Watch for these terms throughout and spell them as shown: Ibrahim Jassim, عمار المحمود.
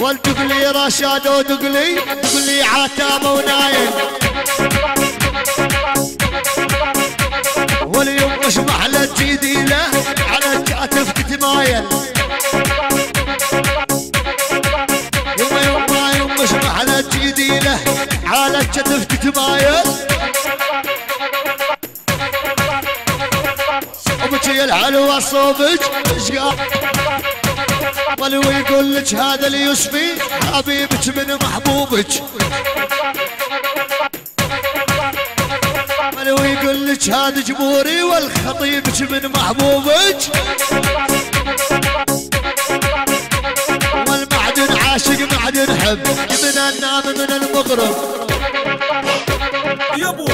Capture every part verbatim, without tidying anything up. والتقلي رشاد وتقلي تقلي عتابه ونايم واليمش محلة جديلة على الكاتف تتمايل يما يما يمش محلة جديلة على الكتف تتمايل وبتي الحلوة صوبك ولو يقول لك هذا اللي يشفي حبيبك من محبوبك ولو يقول لك هذا جمهوري والخطيبك من محبوبك والمعدن عاشق معدن حب من النام من المغرب يبو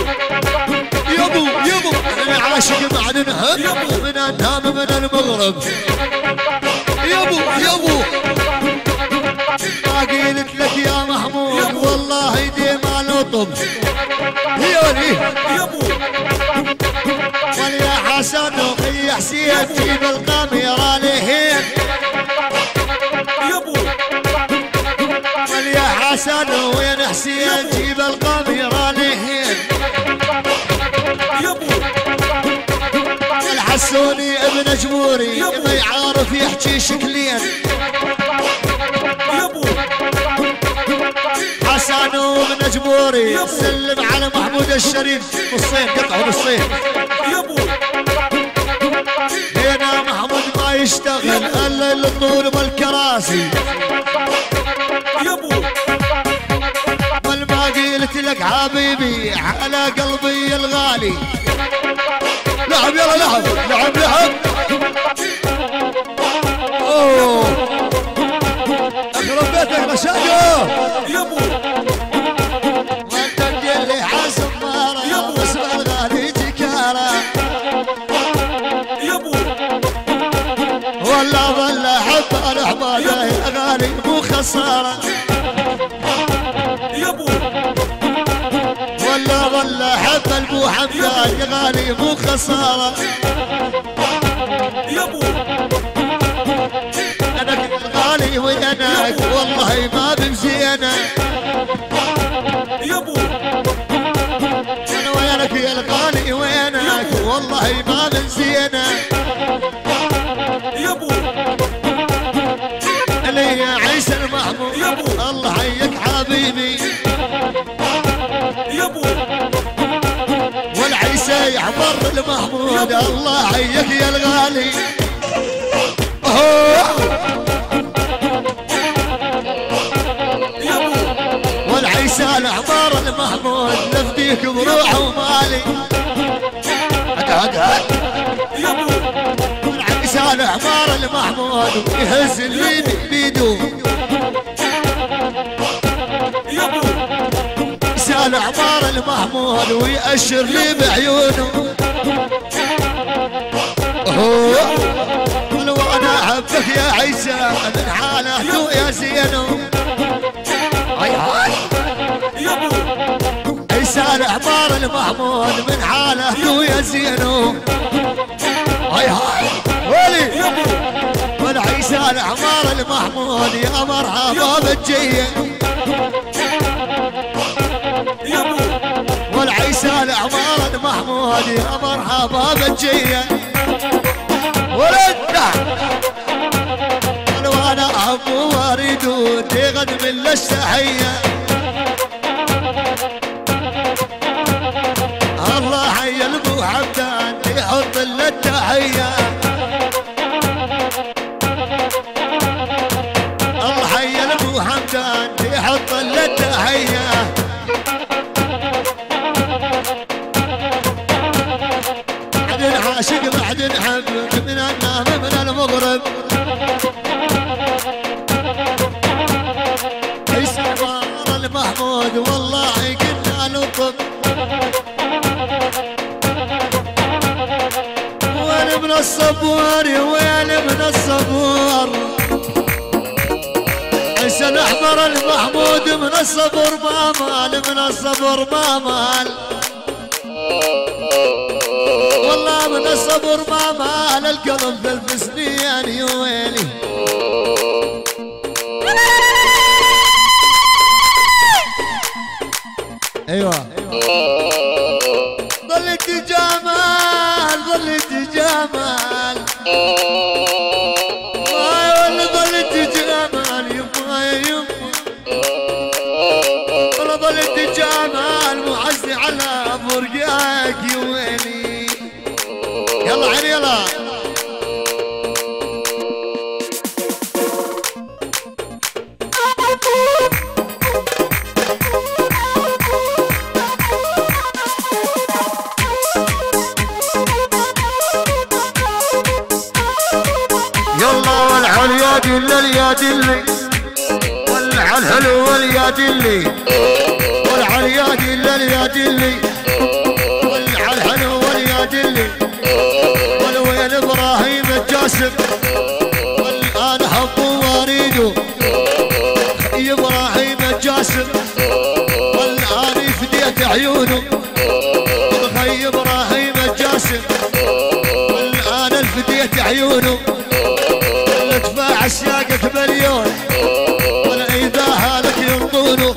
يبو يبو انا عاشق معدن حب من النام من المغرب يابو يابو ما قلت لك يا محمود والله ديما نطب هيولي يابو ويا حسن ويا حسين جيب القميرة لهين يابو ويا حسن ويا حسين جيب القميرة لهين يابو الحسوني ابن جموري ما يعرف يحكي شكلين حسن ابن جموري سلم على محمود الشريف بالصيف قطعه بالصيف هنا محمود ما يشتغل الا الطول والكراسي بل ما قلت لك حبيبي على قلبي الغالي لعب يلا لعب لعب لعب اوه اخرب بيتك مشاكل يبو وانت اللي حاسب مارا يبو اسمع الغالي جكارا يبو والله ظل حب انا حماده الاغاني مو خساره يبو والله والله حب البو حمدان يا غالي مو خساره يا ابو انا كنت غالي وينك والله ما بمزينه يا ابو انا وينك يا الغالي وينك والله ما بمزينه يا ابو اللي يا عيسى المحمود يا ابو الله حيك حبيبي والعيسى يحضر المحمود الله حيك يا الغالي والعيسى يحضر المحمود نفديك بروح ومالي والعيسى يحضر المحمود ويهز اليد بيده سال عمار المحمود ويأشر لي بعيونه قالوا انا احبك يا عيسى من حاله ويا زينو هاي هاي سال عمار المحمود من حاله ويا زينو هاي هاي ولي والعيسى عمار المحمود يا مرحبا بالجيه والعيسى العمار المحمود يا مرحبا بالجيه ولد قالوا انا احب واريد تقدم له التحيه الله حي ابو عبدان يحط له التحيه الله حي ابو عبدان يحط له التحيه عاشق معدن حبك من النام من المغرب عيسى عمار المحمود والله كنا نطب وين من الصبور وين من الصبور عيسى الاحمر المحمود من الصبر ما مال من الصبر ما مال والله من الصبر ما مال القلب ثلث سنين يا ويلي يلا يلا والعل يا دلل يا دلل والعل هلول يا دلل والعل يا دلل يا دلل والعل هلول يا دلل والويل إبراهيم الجاسم والآن حبه واريده إبراهيم الجاسم والآن فديت عيونه بخي إبراهيم الجاسم والآن فديت عيونه عشاقك مليون والإذا هالك ينطونه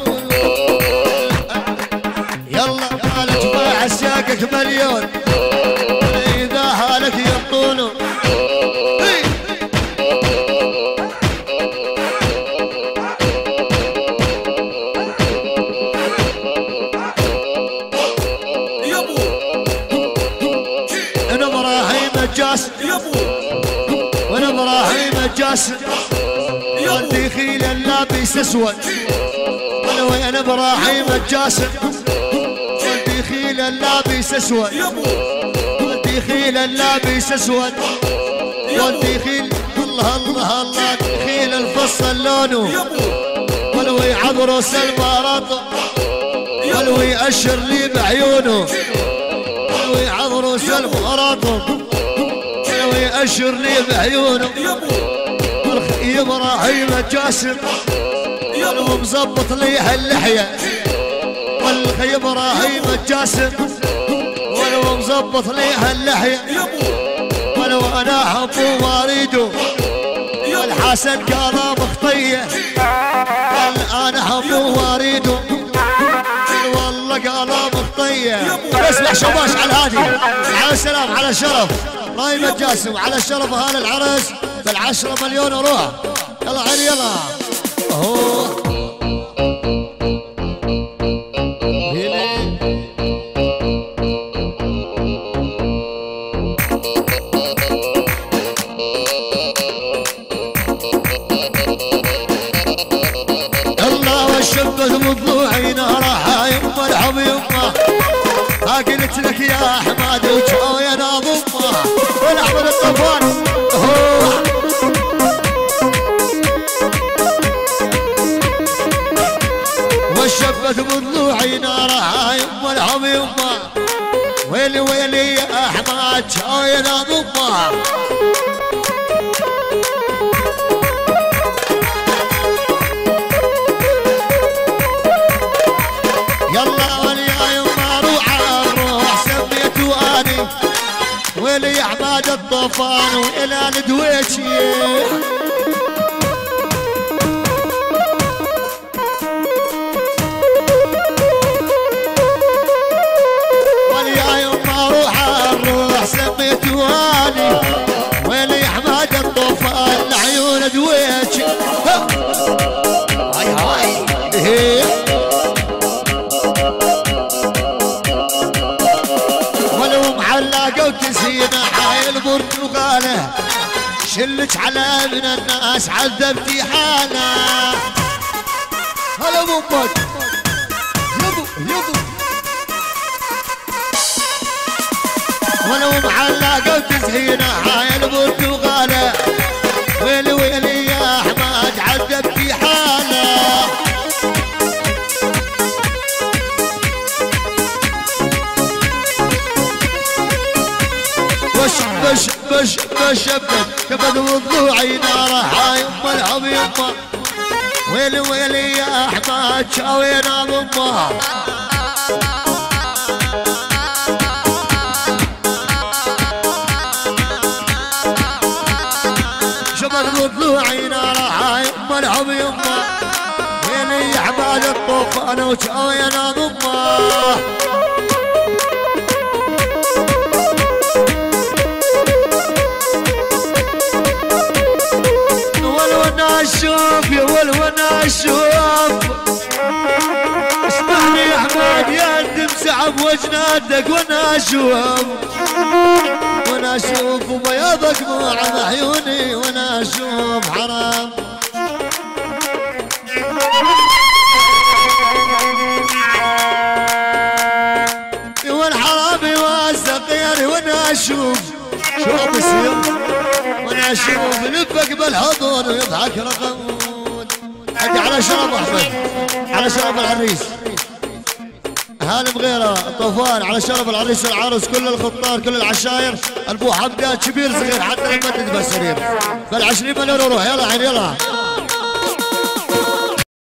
يلا قالت ما عشاقك مليون والإذا هالك ينطونه يا ابو انا إبراهيم الجاسم يا ابو وانا إبراهيم الجاسم ودي خيل اللابس اسود وانا إبراهيم الجاسم ودي خيل اللابس اسود ودي خيل اللابس اسود ودي خيل الله الله الله خيل الفصل لونه ولوي عبروس المرط ولوي أشر لي بعيونه ولوي عبروس المرط أشر لي بعيونه والخي إبراهيم الجاسم ومظبط لي هاللحية والخي إبراهيم الجاسم ومظبط لي هاللحية ولو أنا حبه واريده والحسن قاله مخطية والآن حبه واريده والله قاله مخطية. اسمع شباش على الهادي على السلام على الشرف إبراهيم الجاسم على الشرف هذا العرس بالعشرة مليون وروح يلا علي يلا اهو الله والشبث مضلوعي نهرها يما الحب يما ما قلت لك يا حماد وجهه يا ناظمه والعمر الطفان والشبت من ضلوعي نارها يما العم يما ويلي ويلي يا حماد وجهه يا ناظمه يلا ويلي يا عماد الطوفان وإلى ندويتي ويلي يما أروح أروح سميت واني ويلي يا عماد الطوفان لعيون دويتي هاي هاي وتزينا حايل برتقاله شلت على ابن الناس عذبتي حاله هلا بوبك يبو يبو ولو معلقه وتزينا حايل برتقاله ويلي ويلي يا حماد عذبتي حاله بش بش بش كبد وضلوعي نارها يما العب يما ويلي ويلي يا احمد شاوي نام امها كبد وضلوعي نارها يما العب يما ويلي يا حماد الطوفان وشاوي نام امها شوف يا والونا شوف اسمعني يا حماد يا الدم سعب وجنادك وانا اشوف وانا اشوف وبياضك موعد عيوني وانا اشوف حرام والحرام والسقير وانا اشوف شو بصير وانا اشوف لبك بالحضور ويضحك رقود حق على شراب احمد على شراب العريس هاني بغيره طوفان على شرف العريس والعروس كل الخطار كل العشاير البو حمدان كبير صغير حتى لما تدبس سرير فالعشرين مليون روح يلا عين يلا